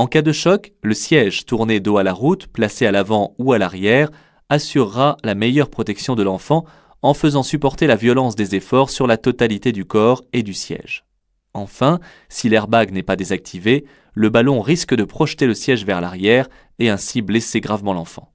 En cas de choc, le siège tourné dos à la route, placé à l'avant ou à l'arrière, assurera la meilleure protection de l'enfant en faisant supporter la violence des efforts sur la totalité du corps et du siège. Enfin, si l'airbag n'est pas désactivé, le ballon risque de projeter le siège vers l'arrière et ainsi blesser gravement l'enfant.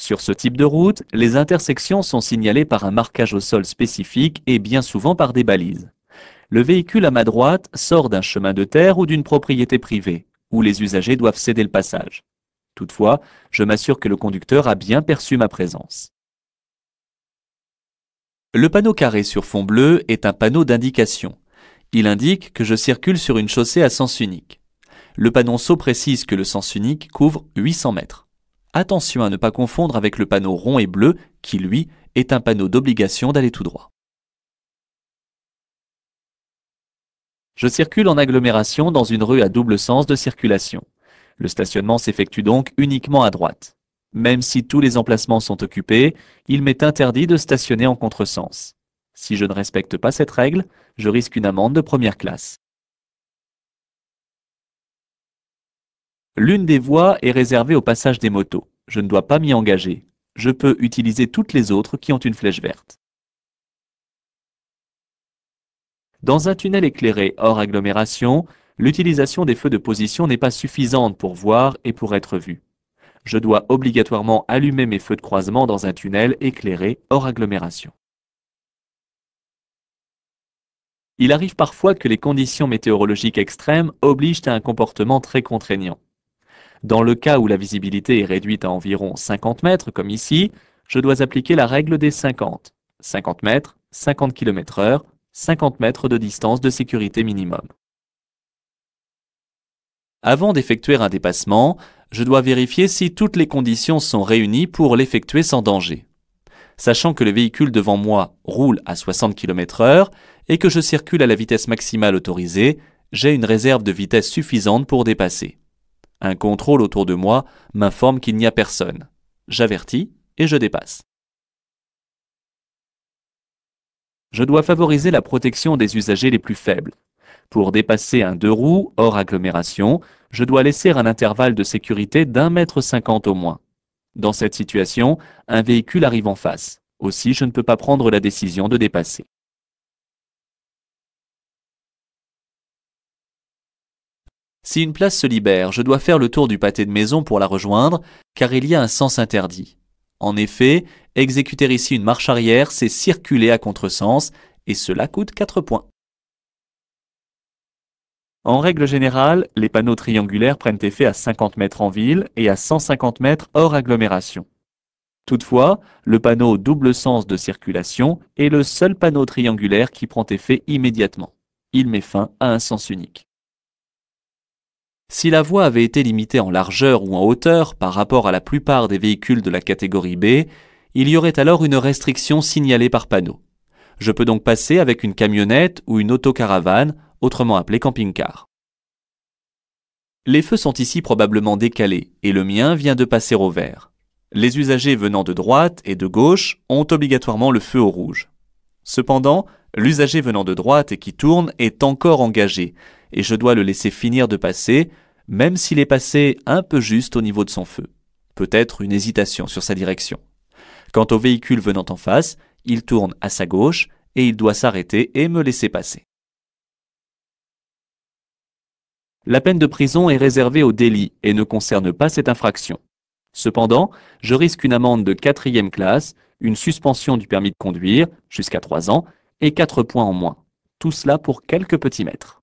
Sur ce type de route, les intersections sont signalées par un marquage au sol spécifique et bien souvent par des balises. Le véhicule à ma droite sort d'un chemin de terre ou d'une propriété privée, où les usagers doivent céder le passage. Toutefois, je m'assure que le conducteur a bien perçu ma présence. Le panneau carré sur fond bleu est un panneau d'indication. Il indique que je circule sur une chaussée à sens unique. Le panonceau précise que le sens unique couvre 800 mètres. Attention à ne pas confondre avec le panneau rond et bleu, qui lui, est un panneau d'obligation d'aller tout droit. Je circule en agglomération dans une rue à double sens de circulation. Le stationnement s'effectue donc uniquement à droite. Même si tous les emplacements sont occupés, il m'est interdit de stationner en contresens. Si je ne respecte pas cette règle, je risque une amende de première classe. L'une des voies est réservée au passage des motos. Je ne dois pas m'y engager. Je peux utiliser toutes les autres qui ont une flèche verte. Dans un tunnel éclairé hors agglomération, l'utilisation des feux de position n'est pas suffisante pour voir et pour être vu. Je dois obligatoirement allumer mes feux de croisement dans un tunnel éclairé hors agglomération. Il arrive parfois que les conditions météorologiques extrêmes obligent à un comportement très contraignant. Dans le cas où la visibilité est réduite à environ 50 mètres, comme ici, je dois appliquer la règle des 50. 50 mètres, 50 km/h, 50 mètres de distance de sécurité minimum. Avant d'effectuer un dépassement, je dois vérifier si toutes les conditions sont réunies pour l'effectuer sans danger. Sachant que le véhicule devant moi roule à 60 km/h et que je circule à la vitesse maximale autorisée, j'ai une réserve de vitesse suffisante pour dépasser. Un contrôle autour de moi m'informe qu'il n'y a personne. J'avertis et je dépasse. Je dois favoriser la protection des usagers les plus faibles. Pour dépasser un deux roues hors agglomération, je dois laisser un intervalle de sécurité d'1,50 m au moins. Dans cette situation, un véhicule arrive en face. Aussi, je ne peux pas prendre la décision de dépasser. Si une place se libère, je dois faire le tour du pâté de maison pour la rejoindre, car il y a un sens interdit. En effet, exécuter ici une marche arrière, c'est circuler à contresens, et cela coûte 4 points. En règle générale, les panneaux triangulaires prennent effet à 50 mètres en ville et à 150 mètres hors agglomération. Toutefois, le panneau double sens de circulation est le seul panneau triangulaire qui prend effet immédiatement. Il met fin à un sens unique. Si la voie avait été limitée en largeur ou en hauteur par rapport à la plupart des véhicules de la catégorie B, il y aurait alors une restriction signalée par panneau. Je peux donc passer avec une camionnette ou une autocaravane, autrement appelé camping-car. Les feux sont ici probablement décalés et le mien vient de passer au vert. Les usagers venant de droite et de gauche ont obligatoirement le feu au rouge. Cependant, l'usager venant de droite et qui tourne est encore engagé et je dois le laisser finir de passer, même s'il est passé un peu juste au niveau de son feu. Peut-être une hésitation sur sa direction. Quant au véhicule venant en face, il tourne à sa gauche et il doit s'arrêter et me laisser passer. La peine de prison est réservée au délit et ne concerne pas cette infraction. Cependant, je risque une amende de 4e classe, une suspension du permis de conduire, jusqu'à 3 ans, et 4 points en moins. Tout cela pour quelques petits mètres.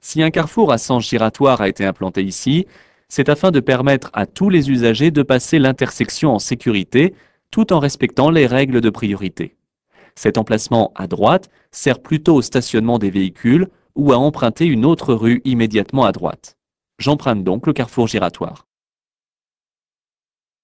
Si un carrefour à sens giratoire a été implanté ici, c'est afin de permettre à tous les usagers de passer l'intersection en sécurité, tout en respectant les règles de priorité. Cet emplacement à droite sert plutôt au stationnement des véhicules, ou à emprunter une autre rue immédiatement à droite. J'emprunte donc le carrefour giratoire.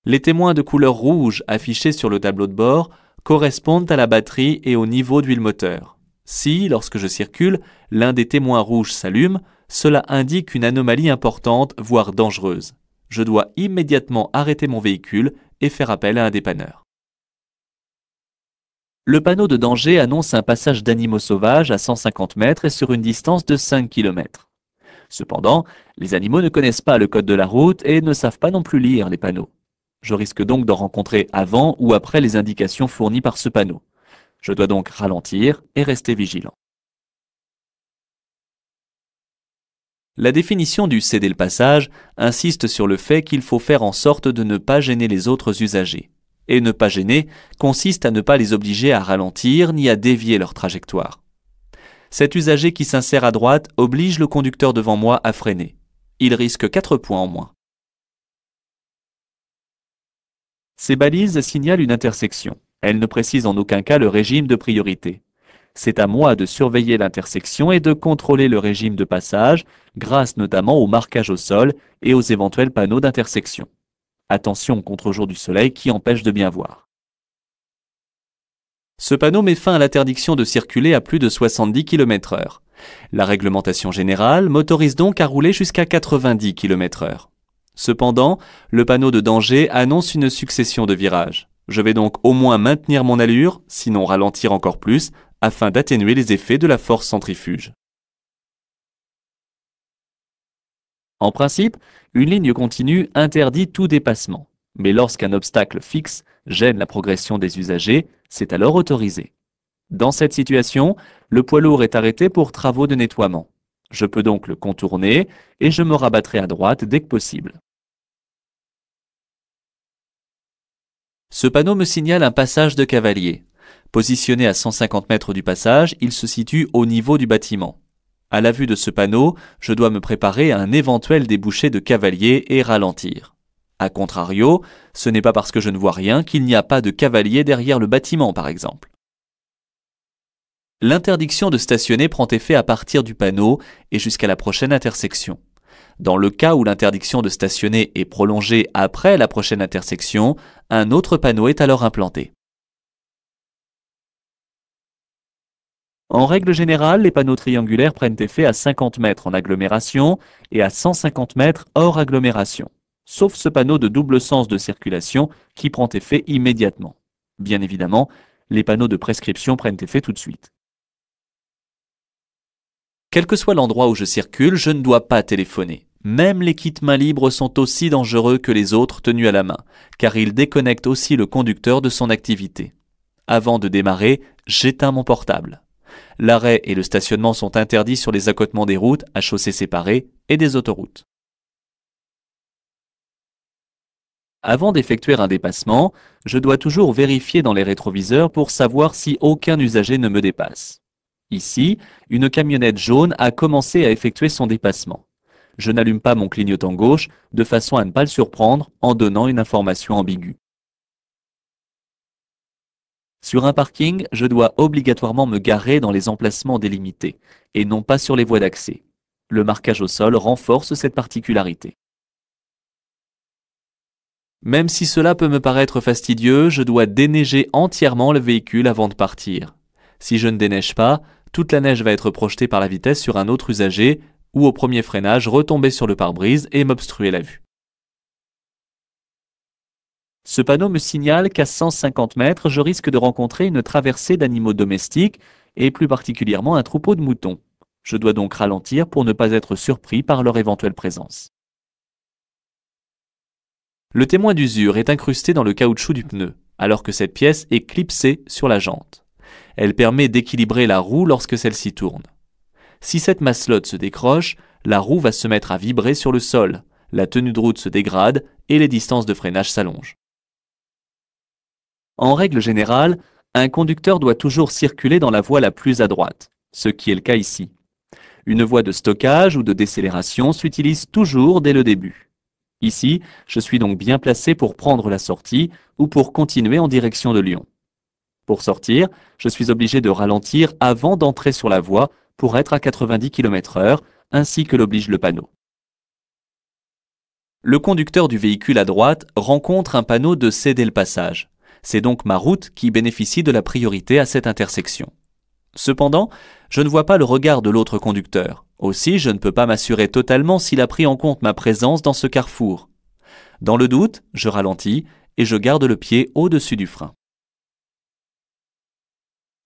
Les témoins de couleur rouge affichés sur le tableau de bord correspondent à la batterie et au niveau d'huile moteur. Si, lorsque je circule, l'un des témoins rouges s'allume, cela indique une anomalie importante, voire dangereuse. Je dois immédiatement arrêter mon véhicule et faire appel à un dépanneur. Le panneau de danger annonce un passage d'animaux sauvages à 150 mètres et sur une distance de 5 km. Cependant, les animaux ne connaissent pas le code de la route et ne savent pas non plus lire les panneaux. Je risque donc d'en rencontrer avant ou après les indications fournies par ce panneau. Je dois donc ralentir et rester vigilant. La définition du céder le passage insiste sur le fait qu'il faut faire en sorte de ne pas gêner les autres usagers. Et ne pas gêner consiste à ne pas les obliger à ralentir ni à dévier leur trajectoire. Cet usager qui s'insère à droite oblige le conducteur devant moi à freiner. Il risque 4 points en moins. Ces balises signalent une intersection. Elles ne précisent en aucun cas le régime de priorité. C'est à moi de surveiller l'intersection et de contrôler le régime de passage, grâce notamment au marquage au sol et aux éventuels panneaux d'intersection. Attention contre jour du soleil qui empêche de bien voir. Ce panneau met fin à l'interdiction de circuler à plus de 70 km/h. La réglementation générale m'autorise donc à rouler jusqu'à 90 km/h. Cependant, le panneau de danger annonce une succession de virages. Je vais donc au moins maintenir mon allure, sinon ralentir encore plus, afin d'atténuer les effets de la force centrifuge. En principe, une ligne continue interdit tout dépassement. Mais lorsqu'un obstacle fixe gêne la progression des usagers, c'est alors autorisé. Dans cette situation, le poids lourd est arrêté pour travaux de nettoiement. Je peux donc le contourner et je me rabattrai à droite dès que possible. Ce panneau me signale un passage de cavaliers. Positionné à 150 mètres du passage, il se situe au niveau du bâtiment. À la vue de ce panneau, je dois me préparer à un éventuel débouché de cavaliers et ralentir. A contrario, ce n'est pas parce que je ne vois rien qu'il n'y a pas de cavaliers derrière le bâtiment, par exemple. L'interdiction de stationner prend effet à partir du panneau et jusqu'à la prochaine intersection. Dans le cas où l'interdiction de stationner est prolongée après la prochaine intersection, un autre panneau est alors implanté. En règle générale, les panneaux triangulaires prennent effet à 50 mètres en agglomération et à 150 mètres hors agglomération, sauf ce panneau de double sens de circulation qui prend effet immédiatement. Bien évidemment, les panneaux de prescription prennent effet tout de suite. Quel que soit l'endroit où je circule, je ne dois pas téléphoner. Même les kits mains libres sont aussi dangereux que les autres tenus à la main, car ils déconnectent aussi le conducteur de son activité. Avant de démarrer, j'éteins mon portable. L'arrêt et le stationnement sont interdits sur les accotements des routes à chaussées séparées et des autoroutes. Avant d'effectuer un dépassement, je dois toujours vérifier dans les rétroviseurs pour savoir si aucun usager ne me dépasse. Ici, une camionnette jaune a commencé à effectuer son dépassement. Je n'allume pas mon clignotant gauche de façon à ne pas le surprendre en donnant une information ambiguë. Sur un parking, je dois obligatoirement me garer dans les emplacements délimités et non pas sur les voies d'accès. Le marquage au sol renforce cette particularité. Même si cela peut me paraître fastidieux, je dois déneiger entièrement le véhicule avant de partir. Si je ne déneige pas, toute la neige va être projetée par la vitesse sur un autre usager ou au premier freinage retomber sur le pare-brise et m'obstruer la vue. Ce panneau me signale qu'à 150 mètres, je risque de rencontrer une traversée d'animaux domestiques et plus particulièrement un troupeau de moutons. Je dois donc ralentir pour ne pas être surpris par leur éventuelle présence. Le témoin d'usure est incrusté dans le caoutchouc du pneu, alors que cette pièce est clipsée sur la jante. Elle permet d'équilibrer la roue lorsque celle-ci tourne. Si cette masselotte se décroche, la roue va se mettre à vibrer sur le sol, la tenue de route se dégrade et les distances de freinage s'allongent. En règle générale, un conducteur doit toujours circuler dans la voie la plus à droite, ce qui est le cas ici. Une voie de stockage ou de décélération s'utilise toujours dès le début. Ici, je suis donc bien placé pour prendre la sortie ou pour continuer en direction de Lyon. Pour sortir, je suis obligé de ralentir avant d'entrer sur la voie pour être à 90 km/h, ainsi que l'oblige le panneau. Le conducteur du véhicule à droite rencontre un panneau de céder le passage. C'est donc ma route qui bénéficie de la priorité à cette intersection. Cependant, je ne vois pas le regard de l'autre conducteur. Aussi, je ne peux pas m'assurer totalement s'il a pris en compte ma présence dans ce carrefour. Dans le doute, je ralentis et je garde le pied au-dessus du frein.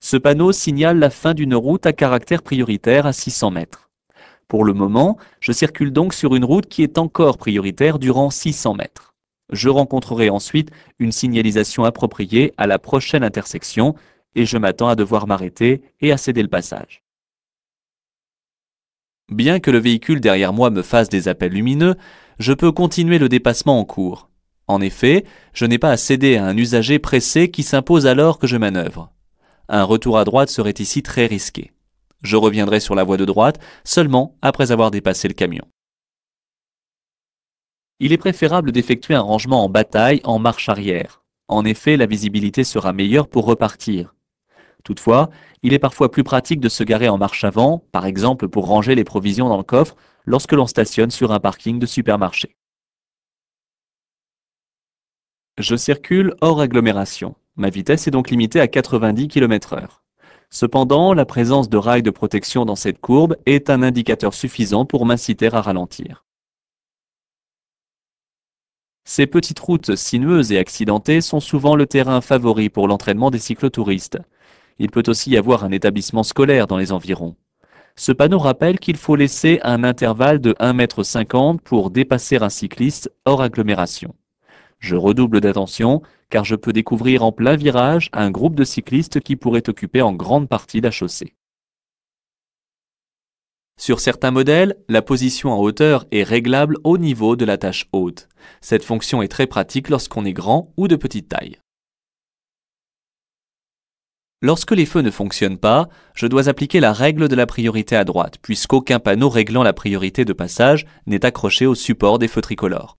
Ce panneau signale la fin d'une route à caractère prioritaire à 600 mètres. Pour le moment, je circule donc sur une route qui est encore prioritaire durant 600 mètres. Je rencontrerai ensuite une signalisation appropriée à la prochaine intersection et je m'attends à devoir m'arrêter et à céder le passage. Bien que le véhicule derrière moi me fasse des appels lumineux, je peux continuer le dépassement en cours. En effet, je n'ai pas à céder à un usager pressé qui s'impose alors que je manœuvre. Un retour à droite serait ici très risqué. Je reviendrai sur la voie de droite seulement après avoir dépassé le camion. Il est préférable d'effectuer un rangement en bataille en marche arrière. En effet, la visibilité sera meilleure pour repartir. Toutefois, il est parfois plus pratique de se garer en marche avant, par exemple pour ranger les provisions dans le coffre lorsque l'on stationne sur un parking de supermarché. Je circule hors agglomération. Ma vitesse est donc limitée à 90 km/h. Cependant, la présence de rails de protection dans cette courbe est un indicateur suffisant pour m'inciter à ralentir. Ces petites routes sinueuses et accidentées sont souvent le terrain favori pour l'entraînement des cyclotouristes. Il peut aussi y avoir un établissement scolaire dans les environs. Ce panneau rappelle qu'il faut laisser un intervalle de 1,50 m pour dépasser un cycliste hors agglomération. Je redouble d'attention car je peux découvrir en plein virage un groupe de cyclistes qui pourrait occuper en grande partie la chaussée. Sur certains modèles, la position en hauteur est réglable au niveau de la tâche haute. Cette fonction est très pratique lorsqu'on est grand ou de petite taille. Lorsque les feux ne fonctionnent pas, je dois appliquer la règle de la priorité à droite, puisqu'aucun panneau réglant la priorité de passage n'est accroché au support des feux tricolores.